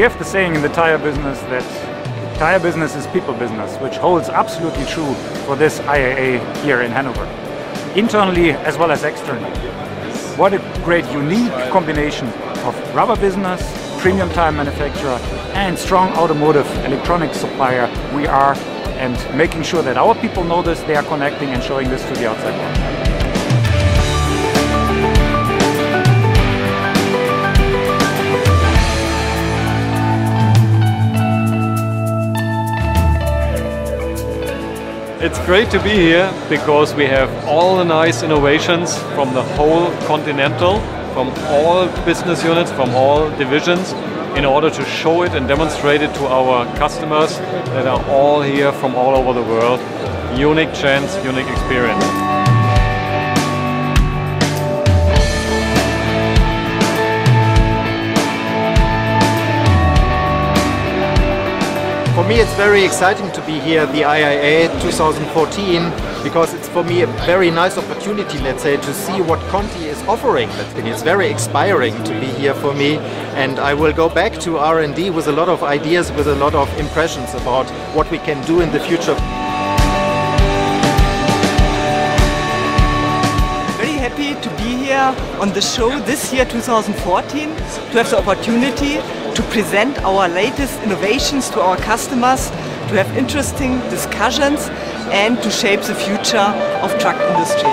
We have the saying in the tire business that tire business is people business, which holds absolutely true for this IAA here in Hanover, internally as well as externally. What a great unique combination of rubber business, premium tire manufacturer and strong automotive electronics supplier we are, and making sure that our people know this, they are connecting and showing this to the outside world. It's great to be here because we have all the nice innovations from the whole Continental, from all business units, from all divisions, in order to show it and demonstrate it to our customers that are all here from all over the world. Unique chance, unique experience. For me, it's very exciting to be here at the IAA 2014 because it's for me a very nice opportunity, let's say, to see what Conti is offering. It's very inspiring to be here for me, and I will go back to R&D with a lot of ideas, with a lot of impressions about what we can do in the future. Very happy to be here on the show this year 2014, to have the opportunity to present our latest innovations to our customers, to have interesting discussions and to shape the future of truck industry.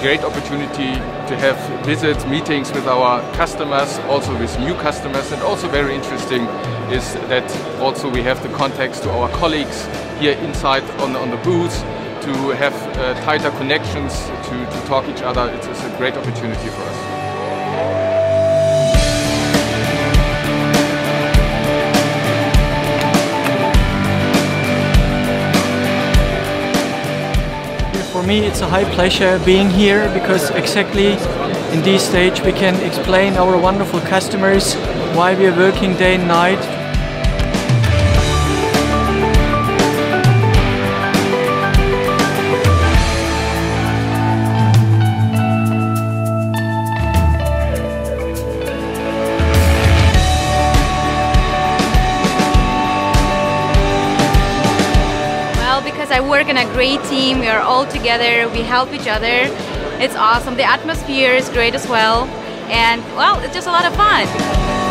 Great opportunity to have visits, meetings with our customers, also with new customers, and also very interesting is that also we have the contacts to our colleagues here inside on the booth to have tighter connections, to talk each other. It's a great opportunity for us. For me, it's a high pleasure being here because exactly in this stage we can explain our wonderful customers why we are working day and night. I work in a great team, we are all together, we help each other, it's awesome, the atmosphere is great as well, and well, it's just a lot of fun.